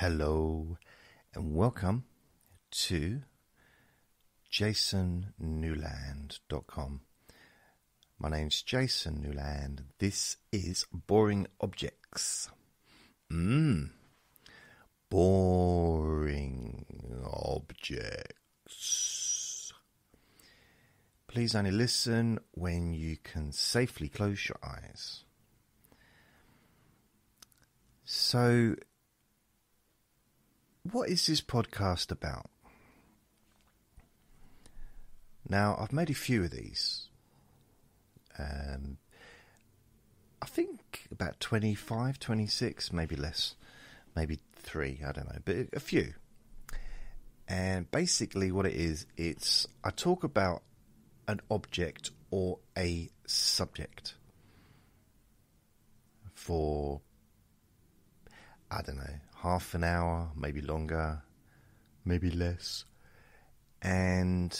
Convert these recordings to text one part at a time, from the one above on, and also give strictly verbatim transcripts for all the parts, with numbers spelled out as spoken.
Hello and welcome to jason newland dot com. My name's Jason Newland. This is Boring Objects. Mmm. Boring Objects. Please only listen when you can safely close your eyes. So, what is this podcast about? Now, I've made a few of these. Um, I think about twenty-five, twenty-six, maybe less, maybe three, I don't know, but a few. And basically what it is, it's I talk about an object or a subject for, I don't know, half an hour, maybe longer, maybe less. And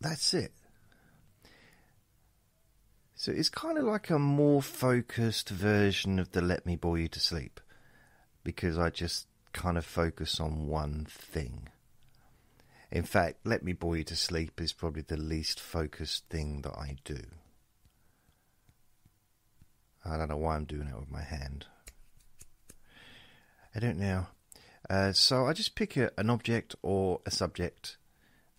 that's it. So it's kind of like a more focused version of the Let Me Bore You to Sleep, because I just kind of focus on one thing. In fact, Let Me Bore You to Sleep is probably the least focused thing that I do. I don't know why I'm doing it with my hand. I don't know. Uh, so I just pick a, an object or a subject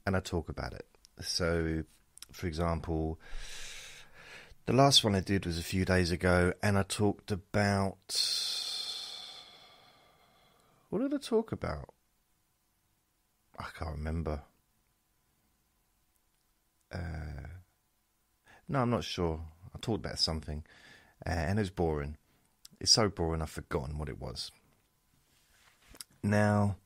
and I talk about it. So, for example, the last one I did was a few days ago, and I talked about... What did I talk about? I can't remember. Uh, no, I'm not sure. I talked about something, uh, and it was boring. It's so boring I've forgotten what it was. Now,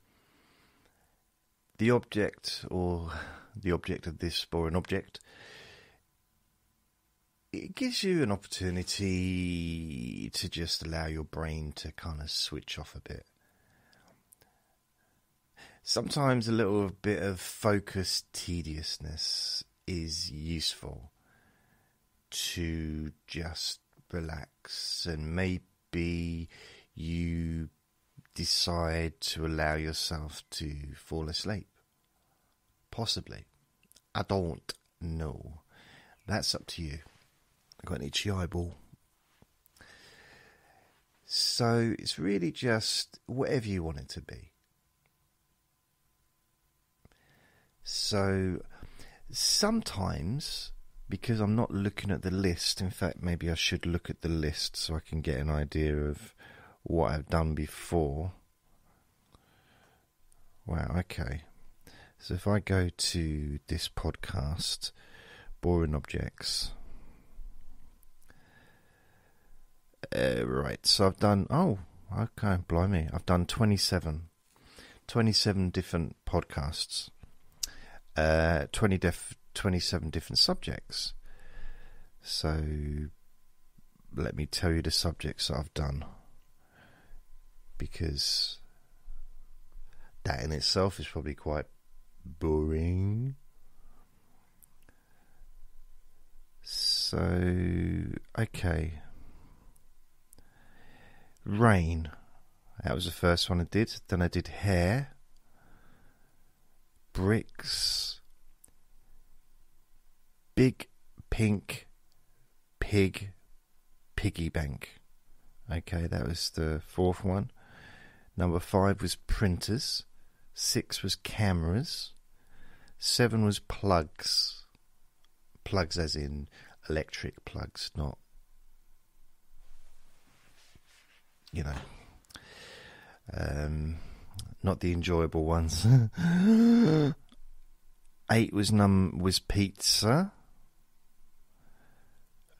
the object, or the object of this boring object... It gives you an opportunity to just allow your brain to kind of switch off a bit. Sometimes a little bit of focused tediousness is useful to just relax, and maybe you decide to allow yourself to fall asleep. Possibly. I don't know. That's up to you. I've got an itchy eyeball. So it's really just whatever you want it to be. So sometimes, because I'm not looking at the list, in fact, maybe I should look at the list so I can get an idea of what I've done before. Wow, okay. So if I go to this podcast, Boring Objects... Uh, right, so I've done, oh, okay, blimey, I've done twenty-seven, twenty-seven different podcasts, uh, twenty def, twenty-seven different subjects. So let me tell you the subjects that I've done, because that in itself is probably quite boring. So, okay. Rain, that was the first one I did. Then I did hair, bricks, big pink pig, piggy bank. Okay, that was the fourth one. Number five was printers, six was cameras, seven was plugs, plugs as in electric plugs, not, you know, um, not the enjoyable ones. Eight was num was pizza.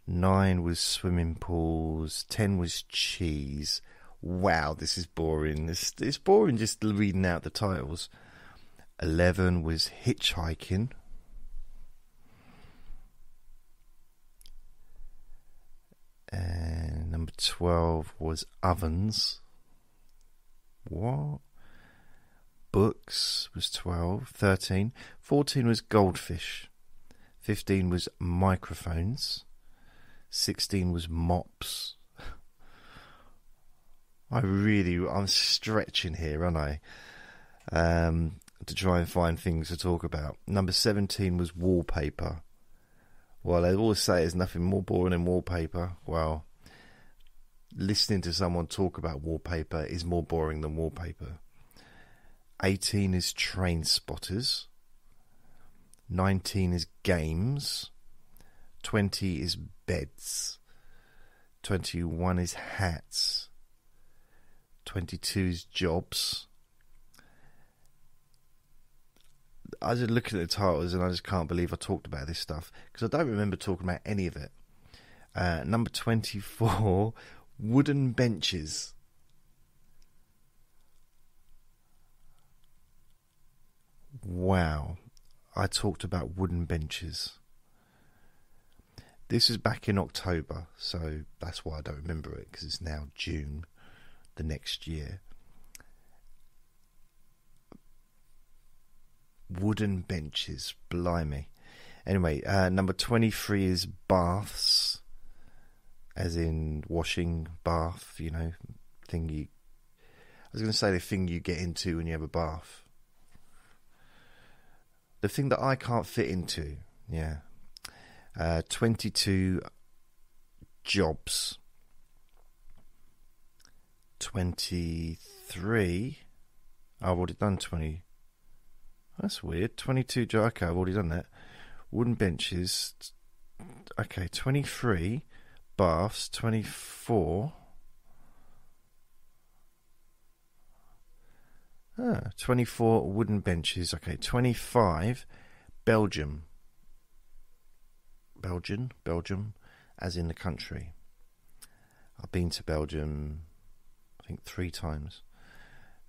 Nine was swimming pools. Ten was cheese. Wow, this is boring. This it's boring just reading out the titles. Eleven was hitchhiking. And number twelve was ovens. What? Books was twelve. thirteen. fourteen was goldfish. fifteen was microphones. sixteen was mops. I really, I'm stretching here, aren't I? Um, to try and find things to talk about. Number seventeen was wallpaper. Well, they always say there's nothing more boring than wallpaper. Well, listening to someone talk about wallpaper is more boring than wallpaper. eighteen is train spotters. nineteen is games. twenty is beds. twenty-one is hats. twenty-two is jobs. I was looking at the titles and I just can't believe I talked about this stuff, because I don't remember talking about any of it. Uh, number twenty-four, wooden benches. Wow, I talked about wooden benches. This is back in October, so that's why I don't remember it, because it's now June the next year. Wooden benches, blimey. Anyway, uh, number twenty-three is baths, as in washing, bath, you know, thing you... I was going to say the thing you get into when you have a bath. The thing that I can't fit into, yeah. Uh, twenty-two, jobs. twenty-three, I've already done twenty. That's weird. twenty-two, okay, I've already done that. Wooden benches. Okay, twenty-three, baths. twenty-four. Ah, twenty-four, wooden benches. Okay, twenty-five, Belgium. Belgian, Belgium, as in the country. I've been to Belgium, I think, three times.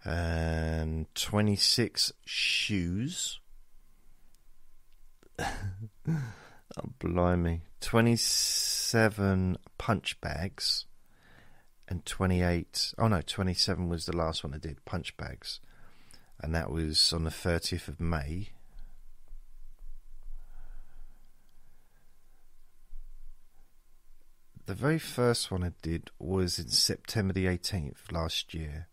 And twenty-six, shoes. Oh, blimey. twenty-seven, punch bags. And twenty-eight, oh no, twenty-seven was the last one I did, punch bags. And that was on the thirtieth of May. The very first one I did was in September the eighteenth last year.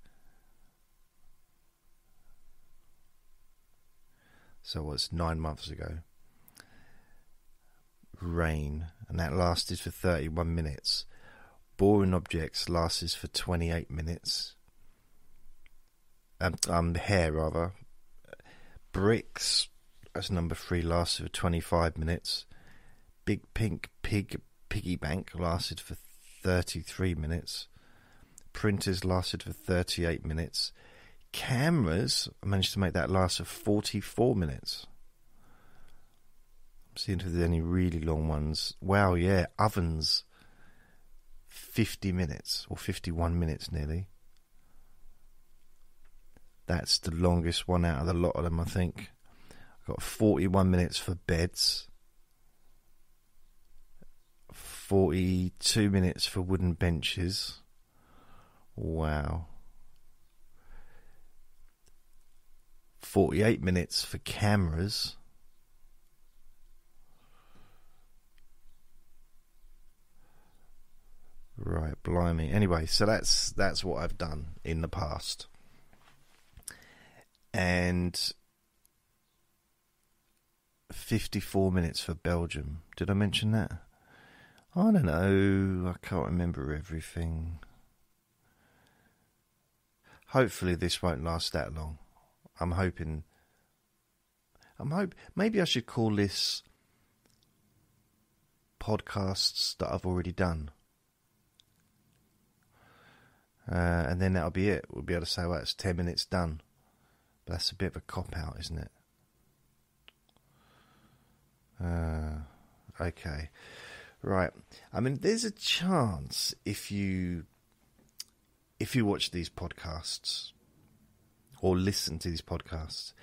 So it was nine months ago. Rain, and that lasted for thirty-one minutes. Boring Objects lasts for twenty-eight minutes. Um, um, hair rather. Bricks, that's number three, lasted for twenty-five minutes. Big Pink Pig Piggy Bank lasted for thirty-three minutes. Printers lasted for thirty-eight minutes. Cameras, I managed to make that last for forty-four minutes. I'm seeing if there's any really long ones. Wow, yeah, ovens, fifty minutes, or fifty-one minutes nearly. That's the longest one out of the lot of them, I think. I've got forty-one minutes for beds. forty-two minutes for wooden benches. Wow. forty-eight minutes for cameras. Right, blimey. Anyway, so that's that's what I've done in the past. And fifty-four minutes for Belgium. Did I mention that? I don't know. I can't remember everything. Hopefully this won't last that long. I'm hoping, I'm hope, maybe I should call this podcasts that I've already done. Uh, and then that'll be it. We'll be able to say, well, it's ten minutes done. But that's a bit of a cop-out, isn't it? Uh, okay. Right. I mean, there's a chance if you, if you watch these podcasts, or listen to these podcasts,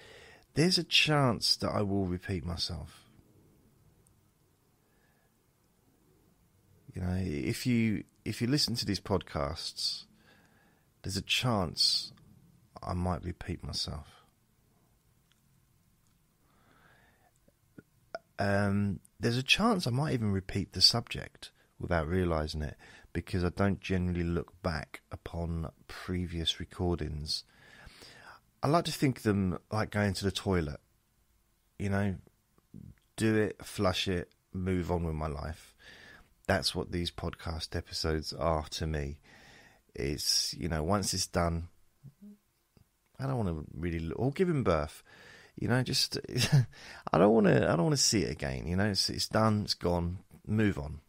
there's a chance that I will repeat myself. You know, if you if you listen to these podcasts, there's a chance I might repeat myself. Um, there's a chance I might even repeat the subject without realising it, because I don't generally look back upon previous recordings. I like to think of them like going to the toilet. You know, do it, flush it, move on with my life. That's what these podcast episodes are to me. It's, you know, once it's done, I don't want to really look, or give him birth. You know, just I don't want to. I don't want to see it again. You know, it's it's done. It's gone. Move on.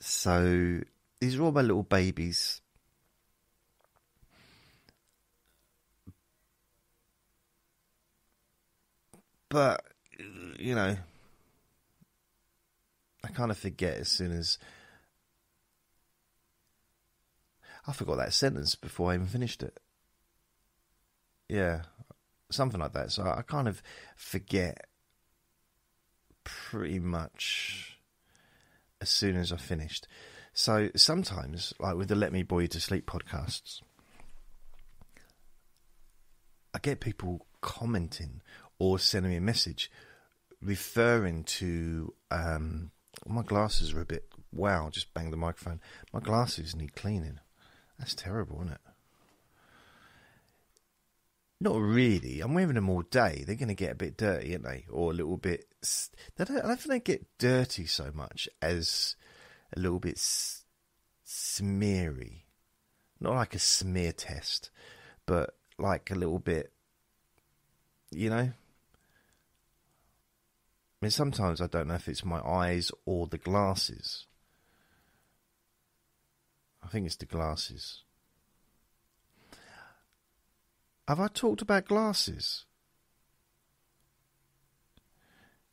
So these are all my little babies. But, you know, I kind of forget as soon as... I forgot that sentence before I even finished it. Yeah, something like that. So I kind of forget pretty much as soon as I finished. So sometimes, like with the Let Me Bore You to Sleep podcasts, I get people commenting or sending me a message referring to um, my glasses are a bit... Wow, just banged the microphone. My glasses need cleaning. That's terrible, isn't it? Not really. I'm wearing them all day. They're going to get a bit dirty, aren't they? Or a little bit... They don't, I don't think they get dirty so much as a little bit smeary. Not like a smear test, but like a little bit, you know? I mean, sometimes I don't know if it's my eyes or the glasses. I think it's the glasses. Have I talked about glasses?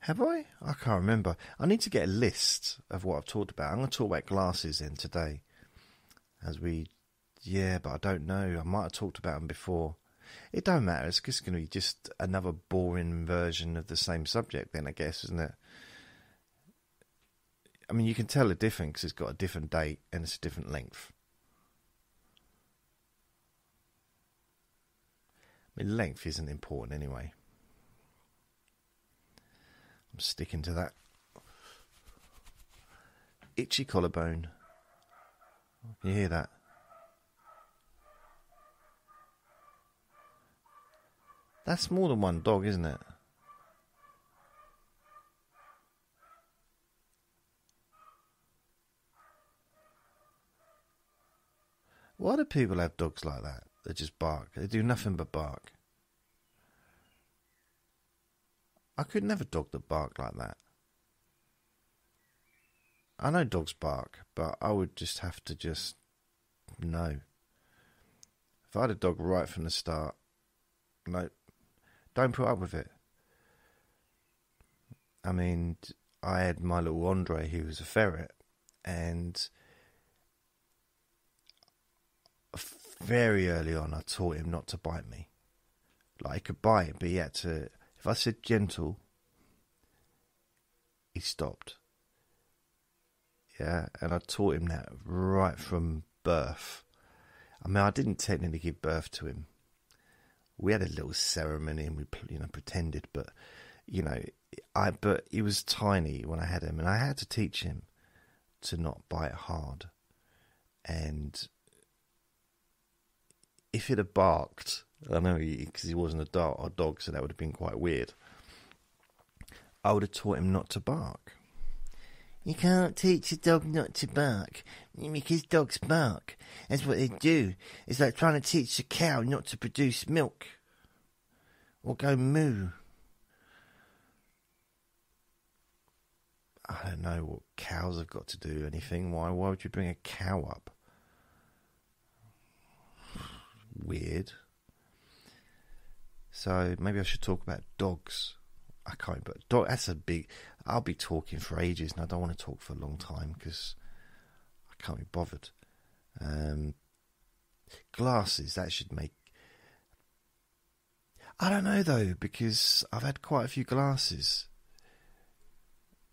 Have I? I can't remember. I need to get a list of what I've talked about. I'm going to talk about glasses then today. As we... Yeah, but I don't know. I might have talked about them before. It don't matter. It's just going to be just another boring version of the same subject then, I guess, isn't it? I mean, you can tell the difference because it's got a different date and it's a different length. I mean, length isn't important anyway. I'm sticking to that. Itchy collarbone. You hear that? That's more than one dog, isn't it? Why do people have dogs like that? They just bark. They do nothing but bark. I could never dog that bark like that. I know dogs bark, but I would just have to just... No. If I had a dog right from the start... No. Don't put up with it. I mean, I had my little Andre, he was a ferret, and... Very early on, I taught him not to bite me. Like, he could bite, but he had to... If I said gentle, he stopped. Yeah, and I taught him that right from birth. I mean, I didn't technically give birth to him. We had a little ceremony and we, you know, pretended, but, you know, I but he was tiny when I had him, and I had to teach him to not bite hard. And... If it had barked, I know, because he, he wasn't a dog, a dog, so that would have been quite weird. I would have taught him not to bark. You can't teach a dog not to bark, because dogs bark. That's what they do. It's like trying to teach a cow not to produce milk. Or go moo. I don't know what cows have got to do anything. Why, why would you bring a cow up? Weird. So maybe I should talk about dogs. I can't, but dog, that's a big... I'll be talking for ages and I don't want to talk for a long time because I can't be bothered. Um, glasses, that should make... I don't know though, because I've had quite a few glasses.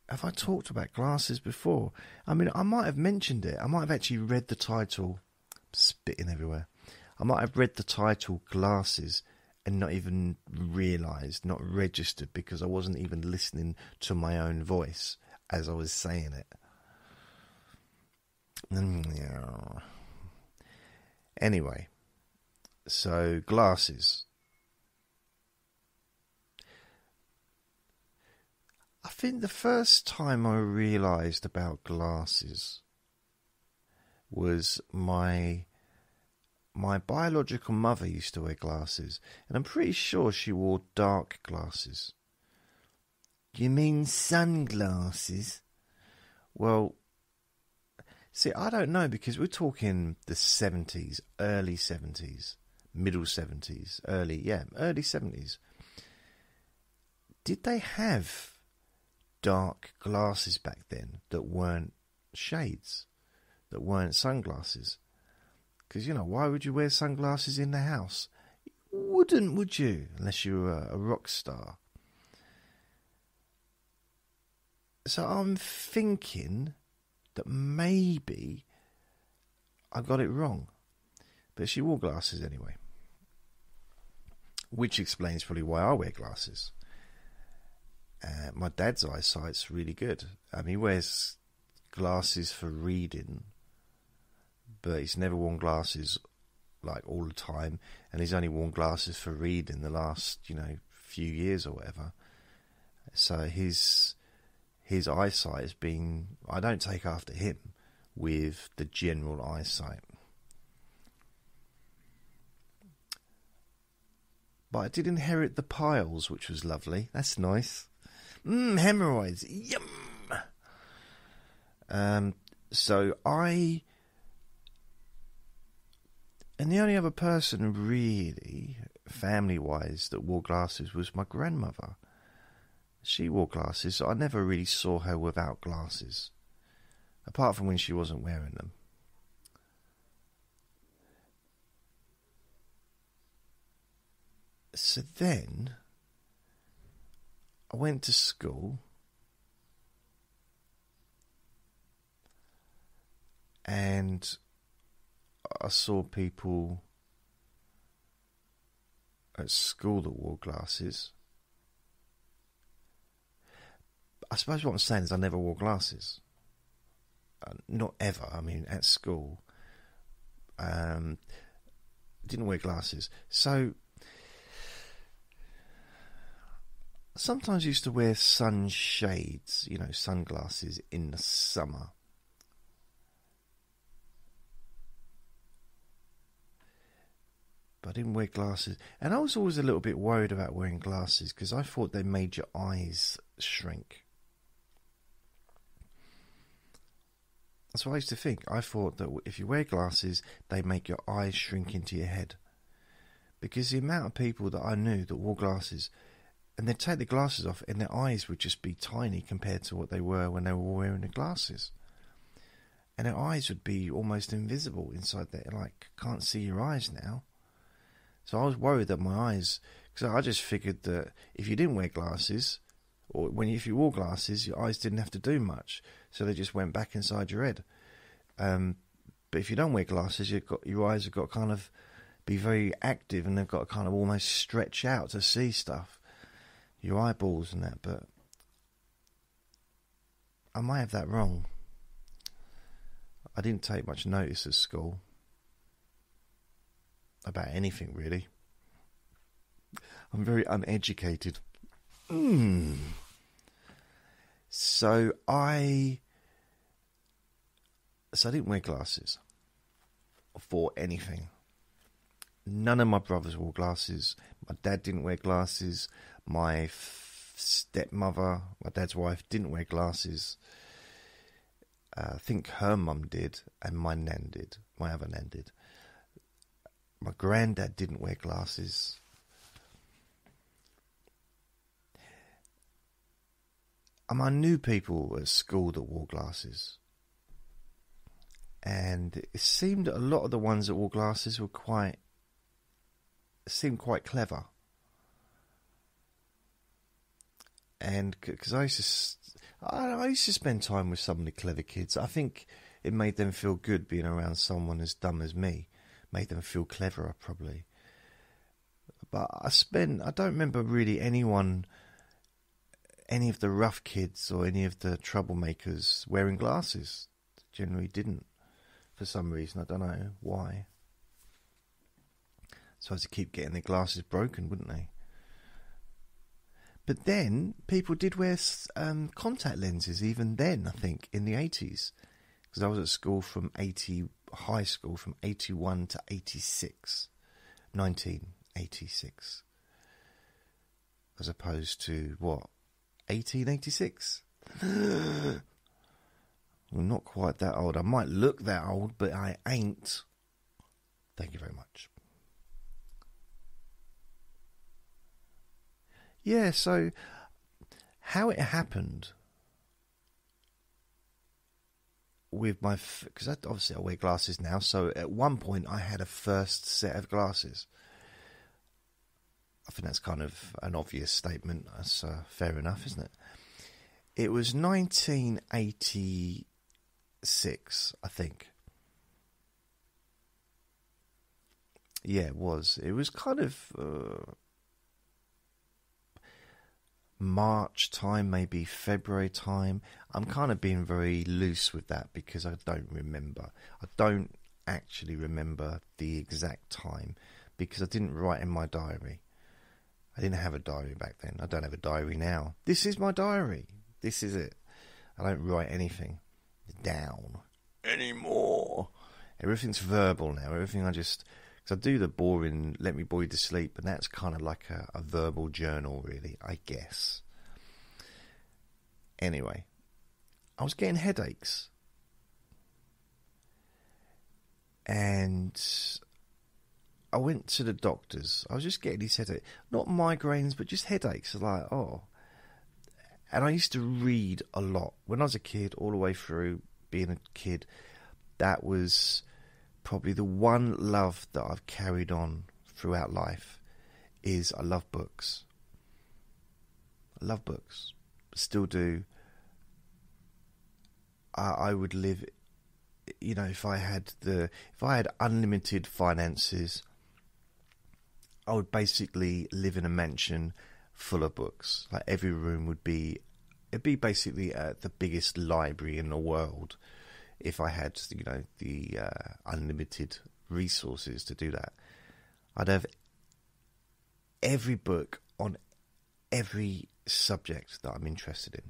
Have I talked about glasses before? I mean, I might have mentioned it. I might have actually read the title. I'm spitting everywhere. I might have read the title Glasses and not even realised, not registered, because I wasn't even listening to my own voice as I was saying it. Anyway, so glasses. I think the first time I realised about glasses was my my biological mother used to wear glasses, and I'm pretty sure she wore dark glasses. Do you mean sunglasses? Well, see, I don't know, because we're talking the seventies, early seventies, middle seventies, early, yeah, early seventies. Did they have dark glasses back then that weren't shades, that weren't sunglasses? Because, you know, why would you wear sunglasses in the house? You wouldn't, would you? Unless you were a rock star. So I'm thinking that maybe I got it wrong. But she wore glasses anyway. Which explains probably why I wear glasses. Uh, my dad's eyesight's really good. Um, he wears glasses for reading, but he's never worn glasses like all the time, and he's only worn glasses for reading the last, you know, few years or whatever. So his his eyesight has been. I don't take after him with the general eyesight, but I did inherit the piles, which was lovely. That's nice. Mmm, hemorrhoids, yum. Um, so I, and the only other person really, family-wise, that wore glasses was my grandmother. She wore glasses, so I never really saw her without glasses, apart from when she wasn't wearing them. So then I went to school, and I saw people at school that wore glasses. I suppose what I'm saying is I never wore glasses. Uh, not ever. I mean, at school, um, didn't wear glasses. So I sometimes used to wear sunshades, you know, sunglasses in the summer. But I didn't wear glasses. And I was always a little bit worried about wearing glasses because I thought they made your eyes shrink. That's what I used to think. I thought that if you wear glasses, they make your eyes shrink into your head. Because the amount of people that I knew that wore glasses, and they'd take the glasses off and their eyes would just be tiny compared to what they were when they were wearing the glasses. And their eyes would be almost invisible inside there. Like, can't see your eyes now. So I was worried that my eyes, because I just figured that if you didn't wear glasses, or when if you wore glasses, your eyes didn't have to do much, so they just went back inside your head. Um, but if you don't wear glasses, you've got, your eyes have got to kind of be very active, and they've got to kind of almost stretch out to see stuff, your eyeballs and that. But I might have that wrong. I didn't take much notice at school about anything, really. I'm very uneducated. Mm. So I... So I didn't wear glasses for anything. None of my brothers wore glasses. My dad didn't wear glasses. My stepmother, my dad's wife, didn't wear glasses. Uh, I think her mum did, and my nan did. My other nan did. My granddad didn't wear glasses. And I knew people at school that wore glasses. And it seemed that a lot of the ones that wore glasses were quite... seemed quite clever. And because I used to... I used to spend time with some of the clever kids. I think it made them feel good being around someone as dumb as me. Made them feel cleverer, probably. But I spent... I don't remember really anyone... any of the rough kids or any of the troublemakers wearing glasses. Generally didn't. for some reason. I don't know why. So I had to keep getting their glasses broken, wouldn't they? But then people did wear um, contact lenses even then, I think, in the eighties. Because I was at school from eighty, high school from eighty-one to eighty-six. nineteen eighty-six. As opposed to, what, eighteen eighty-six? Well, not quite that old. I might look that old, but I ain't. Thank you very much. Yeah, so how it happened with my... Because obviously I wear glasses now, so at one point I had a first set of glasses. I think that's kind of an obvious statement. That's uh, fair enough, isn't it? It was nineteen eighty-six, I think. Yeah, it was. It was kind of... Uh, March time, maybe February time. I'm kind of being very loose with that because I don't remember. I don't actually remember the exact time because I didn't write in my diary. I didn't have a diary back then. I don't have a diary now. This is my diary. This is it. I don't write anything down anymore. Everything's verbal now. Everything I just... So I do the boring Let Me Bore You to Sleep, and that's kind of like a, a verbal journal, really, I guess. Anyway, I was getting headaches. And I went to the doctors. I was just getting these headaches. Not migraines, but just headaches. Like, oh. And I used to read a lot. When I was a kid, all the way through being a kid, that was... probably the one love that I've carried on throughout life is I love books. I love books. Still do. I, I would live, you know, if I had the, if I had unlimited finances, I would basically live in a mansion full of books. Like every room would be, it'd be basically uh, the biggest library in the world. If I had, you know, the uh, unlimited resources to do that, I'd have every book on every subject that I'm interested in.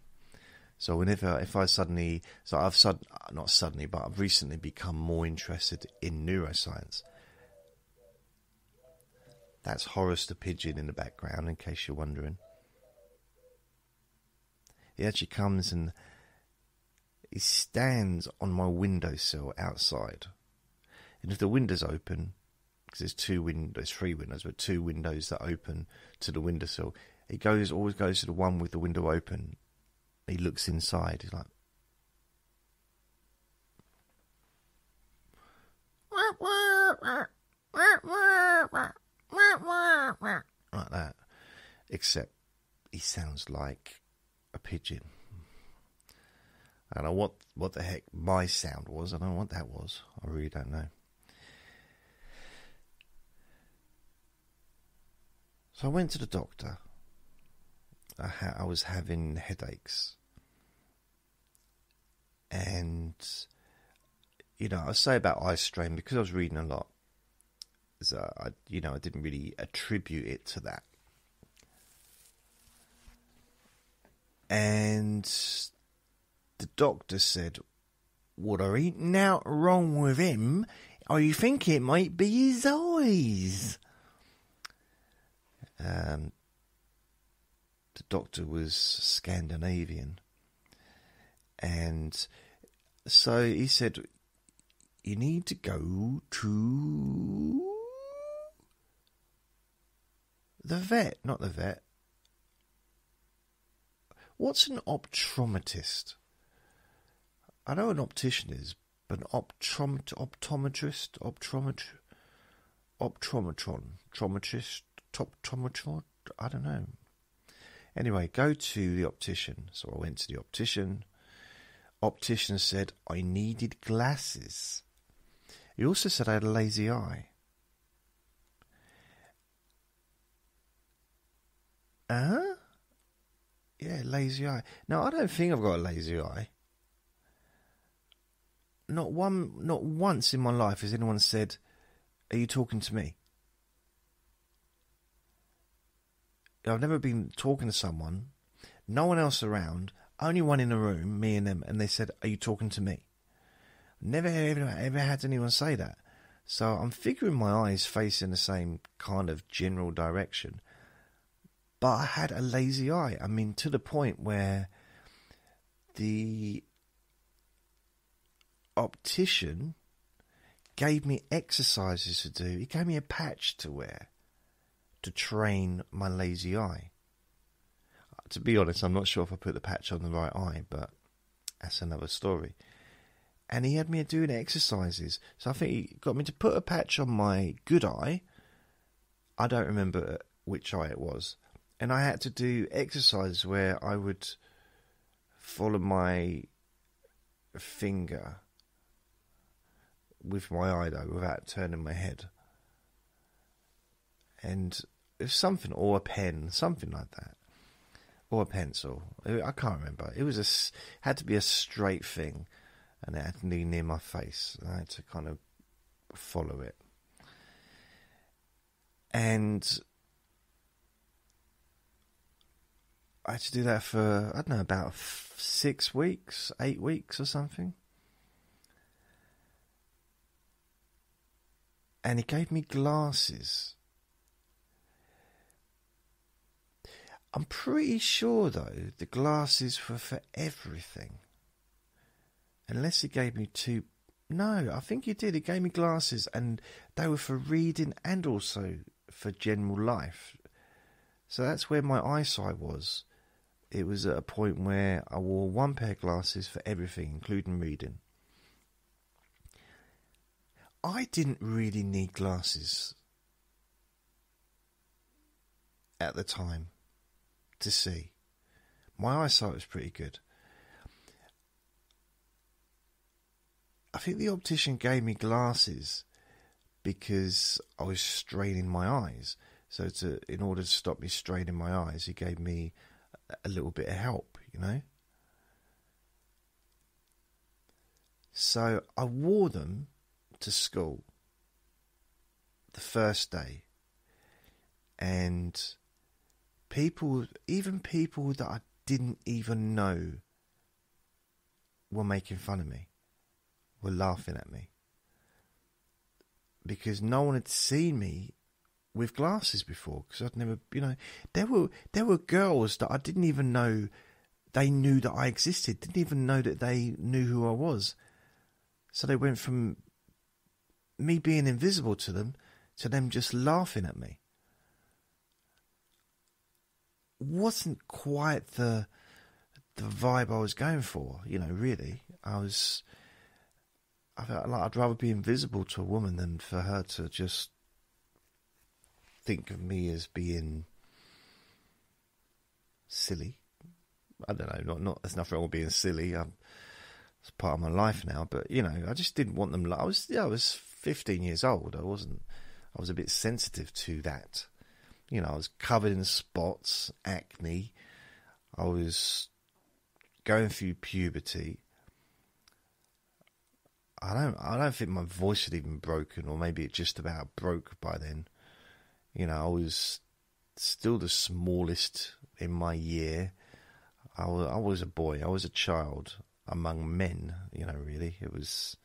So whenever, if I suddenly, so I've sud, not suddenly, but I've recently become more interested in neuroscience. That's Horace the Pigeon in the background, in case you're wondering. He actually comes and... he stands on my windowsill outside. And if the window's open, because there's two windows, three windows, but two windows that open to the windowsill, it goes, always goes to the one with the window open. He looks inside. He's like... like that. Except he sounds like a pigeon. I don't know what, what the heck my sound was. I don't know what that was. I really don't know. So I went to the doctor. I, ha I was having headaches. And, you know, I say about eye strain because I was reading a lot. So, I, you know, I didn't really attribute it to that. And... the doctor said, "What are eating out wrong with him? I think it might be his eyes." Um, the doctor was Scandinavian. And so he said, "You need to go to the vet." Not the vet. What's an optometrist? I know an optician is, but an optom optometrist, optometr optometron, optometrist, optometron, I don't know. Anyway, go to the optician. So I went to the optician. Optician said I needed glasses. He also said I had a lazy eye. Huh? Yeah, lazy eye. Now, I don't think I've got a lazy eye. not one, not once in my life has anyone said, "Are you talking to me?" I've never been talking to someone, no one else around, only one in a room, me and them, and they said, "Are you talking to me?" Never ever, ever had anyone say that. So I'm figuring my eyes face in the same kind of general direction. But I had a lazy eye. I mean, to the point where the optician gave me exercises to do. He gave me a patch to wear to train my lazy eye. To be honest, I'm not sure if I put the patch on the right eye, but that's another story. And he had me doing exercises. So I think he got me to put a patch on my good eye. I don't remember which eye it was. And I had to do exercises where I would follow my finger with my eye, though, without turning my head. And if something, or a pen, something like that. Or a pencil. I can't remember. It was a, had to be a straight thing. And it had to be near my face. I had to kind of follow it. And I had to do that for, I don't know, about six weeks, eight weeks or something. And he gave me glasses. I'm pretty sure, though, the glasses were for everything. Unless he gave me two... No, I think he did. He gave me glasses, and they were for reading and also for general life. So that's where my eyesight was. It was at a point where I wore one pair of glasses for everything, including reading. I didn't really need glasses at the time to see. My eyesight was pretty good. I think the optician gave me glasses because I was straining my eyes. So to, in order to stop me straining my eyes, he gave me a little bit of help, you know. So I wore them to school the first day. And people, even people that I didn't even know, were making fun of me. Were laughing at me because no one had seen me with glasses before, because I'd never, you know, there were there were girls that I didn't even know they knew that I existed, didn't even know that they knew who I was. So they went from me being invisible to them to them just laughing at me. Wasn't quite the the vibe I was going for, you know, really. I was... I felt like I'd rather be invisible to a woman than for her to just think of me as being silly. I don't know, not, not there's nothing wrong with being silly. I'm, it's part of my life now, but you know, I just didn't want them. I was, yeah, I was fifteen years old. I wasn't. I was a bit sensitive to that. You know, I was covered in spots, acne. I was going through puberty. I don't I don't think my voice had even broken, or maybe it just about broke by then. You know, I was still the smallest in my year. I was, I was a boy. I was a child among men, you know, really. It was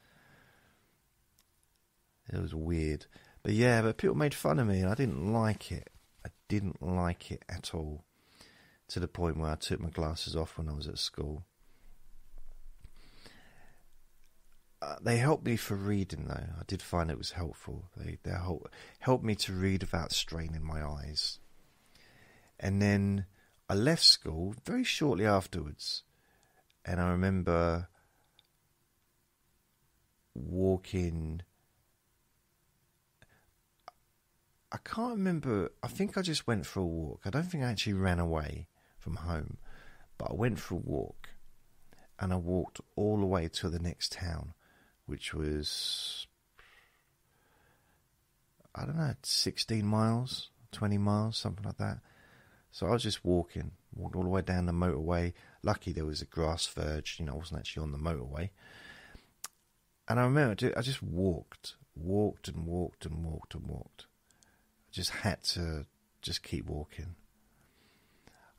it was weird. But yeah, but people made fun of me and I didn't like it. I didn't like it at all, to the point where I took my glasses off when I was at school. They helped me for reading, though. I did find it was helpful. They, they help, helped me to read without straining my eyes. And then I left school very shortly afterwards. And I remember walking... I can't remember. I think I just went for a walk. I don't think I actually ran away from home. But I went for a walk. And I walked all the way to the next town, which was, I don't know, sixteen miles, twenty miles, something like that. So I was just walking, walked all the way down the motorway. Lucky there was a grass verge, you know, I wasn't actually on the motorway. And I remember I just walked, walked and walked and walked and walked. I just had to just keep walking.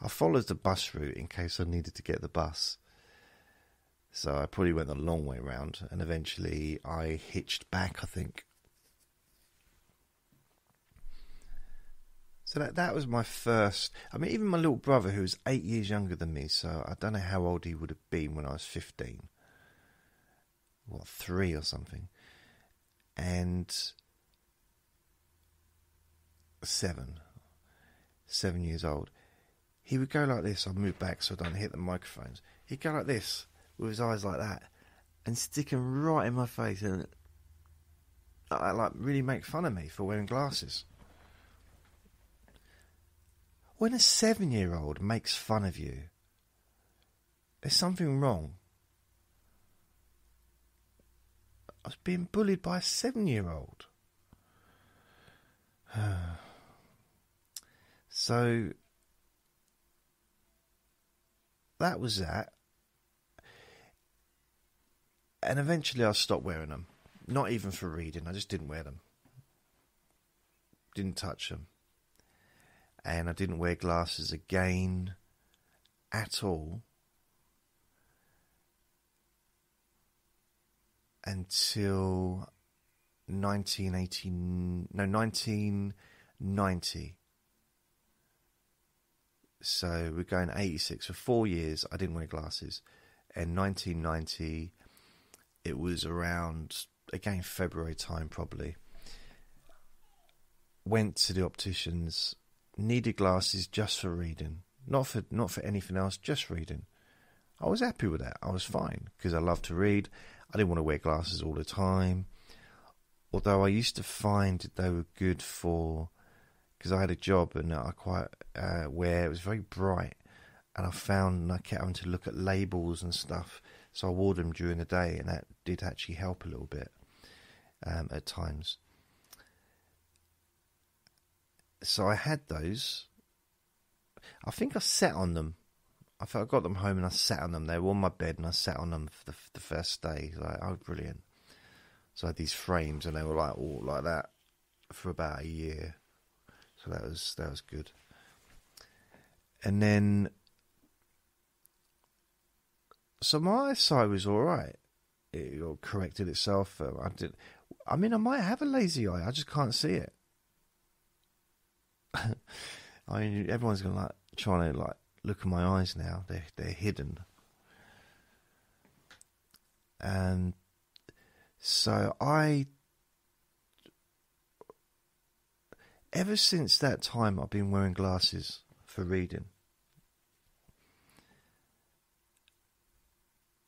I followed the bus route in case I needed to get the bus. So I probably went the long way round, and eventually I hitched back, I think. So that, that was my first... I mean, even my little brother, who was eight years younger than me, so I don't know how old he would have been when I was fifteen. What, three or something. And... Seven. Seven years old. He would go like this. I'll move back so I don't hit the microphones. He'd go like this, with his eyes like that, and stick them right in my face, and I, like, really make fun of me for wearing glasses. When a seven-year-old makes fun of you, there's something wrong. I was being bullied by a seven-year-old. So... that was that. And eventually I stopped wearing them. Not even for reading. I just didn't wear them. Didn't touch them. And I didn't wear glasses again at all until nineteen eighty, no, nineteen ninety. So we're going eighty-six. For four years, I didn't wear glasses. And nineteen ninety, it was around, again, February time probably. Went to the opticians, needed glasses just for reading. Not for, not for anything else, just reading. I was happy with that. I was fine because I love to read. I didn't want to wear glasses all the time. Although I used to find that they were good for... because I had a job and I quite uh, where it was very bright, and I found and I kept having to look at labels and stuff, so I wore them during the day, and that did actually help a little bit um, at times. So I had those. I think I sat on them. I thought I got them home and I sat on them. They were on my bed and I sat on them for the, the first day. Like, oh, brilliant! So I had these frames and they were like all like that for about a year. So that was that was good. And then, so my eyesight was all right. It corrected itself. I did. I mean, I might have a lazy eye. I just can't see it. I mean, everyone's gonna like trying to like look at my eyes now. They they're hidden. And so I. Ever since that time, I've been wearing glasses for reading.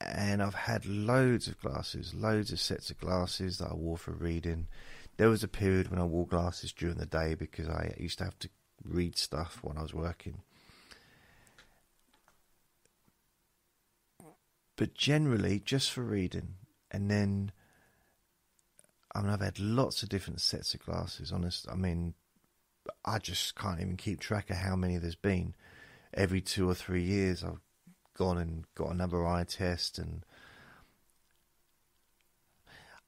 And I've had loads of glasses, loads of sets of glasses that I wore for reading. There was a period when I wore glasses during the day because I used to have to read stuff when I was working. But generally, just for reading. And then, I mean, I've had lots of different sets of glasses, honest. I mean... I just can't even keep track of how many there's been. Every two or three years I've gone and got another eye test, and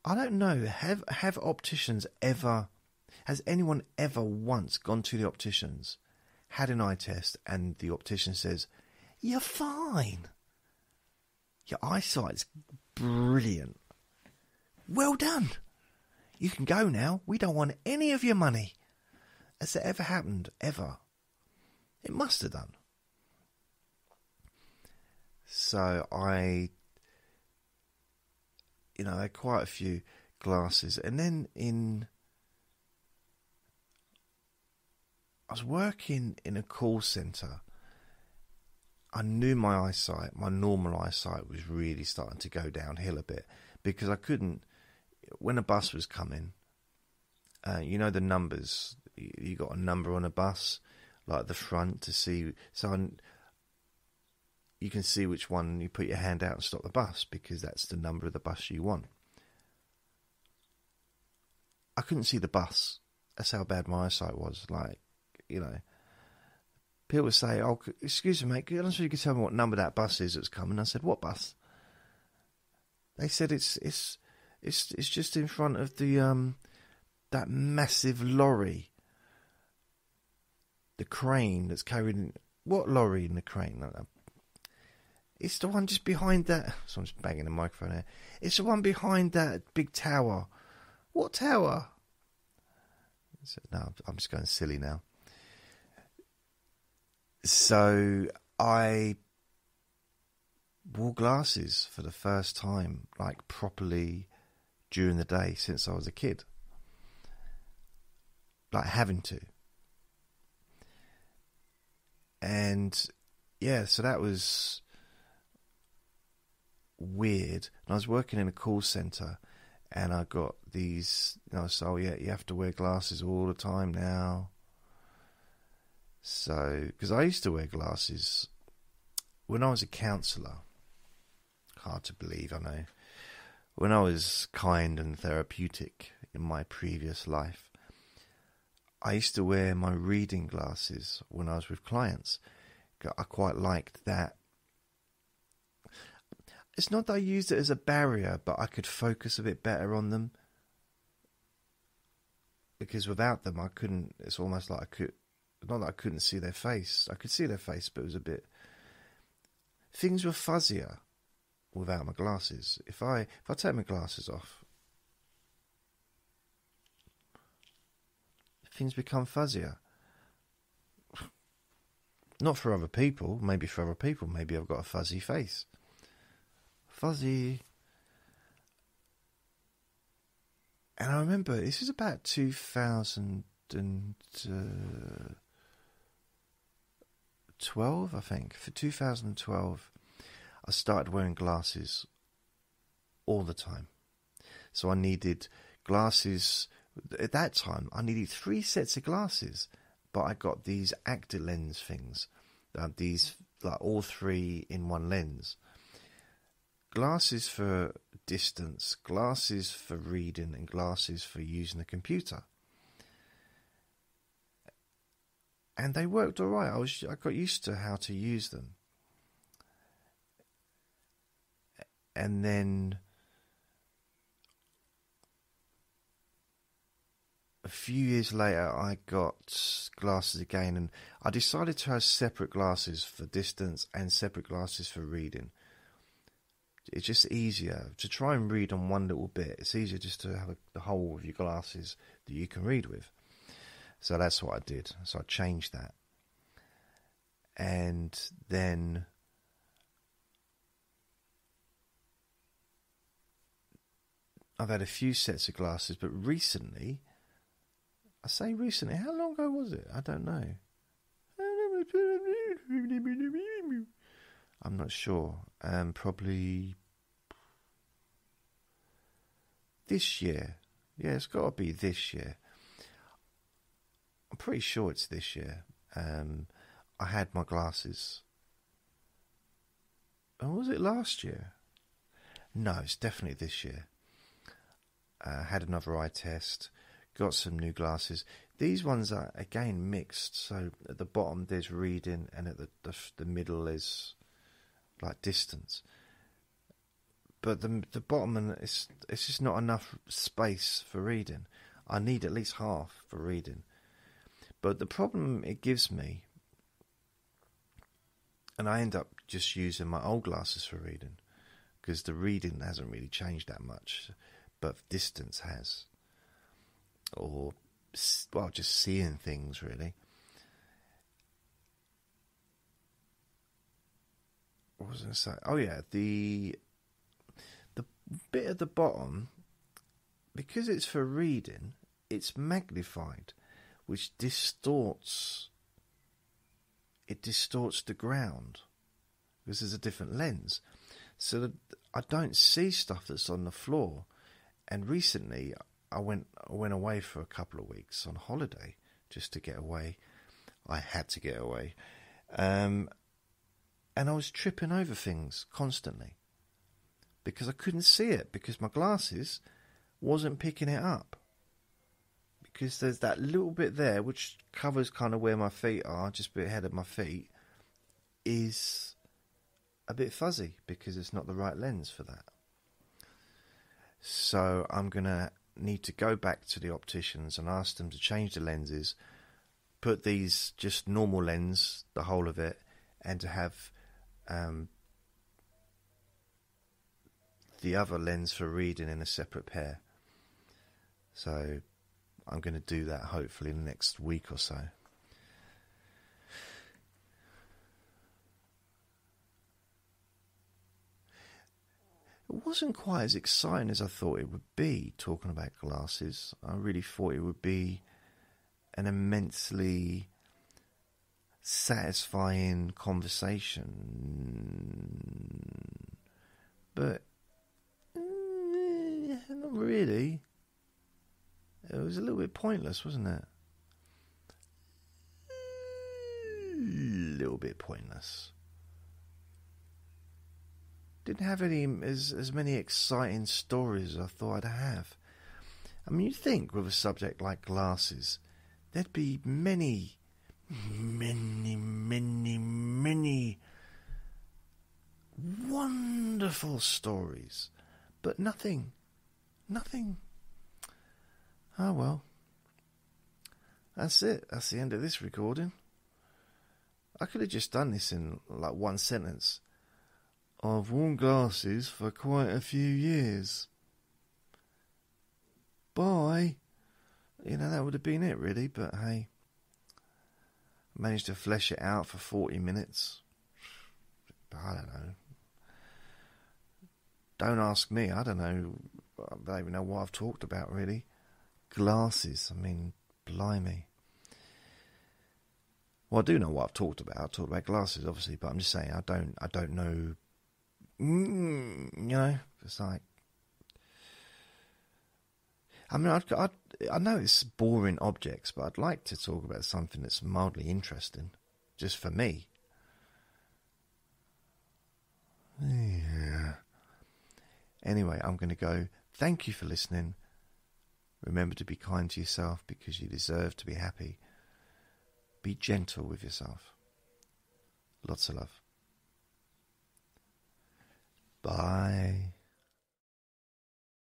I don't know, have have opticians ever, has anyone ever once gone to the opticians, had an eye test, and the optician says, "You're fine. Your eyesight's brilliant. Well done. You can go now. We don't want any of your money." Has that ever happened? Ever? It must have done. So I, you know, I had quite a few glasses. And then in, I was working in a call centre. I knew my eyesight, my normal eyesight was really starting to go downhill a bit. Because I couldn't, when a bus was coming, uh, you know the numbers... you got a number on a bus, like the front, to see, so you can see which one you put your hand out and stop the bus, because that's the number of the bus you want. I couldn't see the bus. That's how bad my eyesight was. Like, you know, people would say, "Oh, excuse me, mate, I'm not sure you can tell me what number that bus is that's coming." I said, "What bus?" They said, it's it's It's it's just in front of the um that massive lorry. The crane that's carrying what lorry in the crane? It's the one just behind that. Someone's banging the microphone there. It's the one behind that big tower. What tower? So, no, I'm just going silly now. So I wore glasses for the first time, like properly during the day since I was a kid. Like having to. And yeah, so that was weird. And I was working in a call centre, and I got these, you know, so yeah, you have to wear glasses all the time now. So, because I used to wear glasses when I was a counsellor. Hard to believe, I know. When I was kind and therapeutic in my previous life, I used to wear my reading glasses when I was with clients. I quite liked that. It's not that I used it as a barrier, but I could focus a bit better on them. Because without them, I couldn't. It's almost like I could. Not that I couldn't see their face. I could see their face, but it was a bit. Things were fuzzier without my glasses. If I if I take my glasses off, things become fuzzier. Not for other people. Maybe for other people. Maybe I've got a fuzzy face. Fuzzy. And I remember, this is about two thousand twelve, I think. For two thousand twelve, I started wearing glasses all the time. So I needed glasses. At that time, I needed three sets of glasses, but I got these actor lens things, uh, these like all three in one lens. Glasses for distance, glasses for reading, and glasses for using a computer. And they worked all right. I was I got used to how to use them, and then a few years later, I got glasses again, and I decided to have separate glasses for distance and separate glasses for reading. It's just easier to try and read on one little bit. It's easier just to have the whole of your glasses that you can read with. So that's what I did. So I changed that. And then I've had a few sets of glasses, but recently, I say recently, how long ago was it? I don't know. I'm not sure. Um, probably this year. Yeah, it's got to be this year. I'm pretty sure it's this year. Um, I had my glasses. Or was it last year? No, it's definitely this year. Uh, had another eye test. Got some new glasses. These ones are again mixed, so at the bottom there's reading, and at the the, the middle is like distance. But the the bottom, and it's it's just not enough space for reading. I need at least half for reading. But the problem it gives me, and I end up just using my old glasses for reading, because the reading hasn't really changed that much, but distance has. Or, well, just seeing things, really. What was I going to say? Oh, yeah, the, the bit at the bottom, because it's for reading, it's magnified, which distorts, it distorts the ground, because there's a different lens. So that I don't see stuff that's on the floor. And recently, I went I went away for a couple of weeks on holiday just to get away. I had to get away. Um, and I was tripping over things constantly because I couldn't see it, because my glasses wasn't picking it up. Because there's that little bit there which covers kind of where my feet are, just a bit ahead of my feet, is a bit fuzzy because it's not the right lens for that. So I'm going to need to go back to the opticians and ask them to change the lenses, put these just normal lens, the whole of it, and to have um, the other lens for reading in a separate pair. So I'm going to do that hopefully in the next week or so. It wasn't quite as exciting as I thought it would be, talking about glasses. I really thought it would be an immensely satisfying conversation. But, eh, not really. It was a little bit pointless, wasn't it? A little bit pointless. Didn't have any as, as many exciting stories as I thought I'd have. I mean, you'd think with a subject like glasses, there'd be many, many, many, many wonderful stories, but nothing, nothing. Oh well, that's it. That's the end of this recording. I could have just done this in like one sentence. I've worn glasses for quite a few years. Bye. You know, that would have been it, really, but hey. I managed to flesh it out for forty minutes. I don't know. Don't ask me. I don't know. I don't even know what I've talked about, really. Glasses. I mean, blimey. Well, I do know what I've talked about. I've talked about glasses, obviously, but I'm just saying I don't, I don't know... Mm, you know, it's like, I mean, I'd, I'd, I know it's boring objects, but I'd like to talk about something that's mildly interesting, just for me. Yeah. Anyway, I'm going to go. Thank you for listening. Remember to be kind to yourself, because you deserve to be happy. Be gentle with yourself. Lots of love. Bye.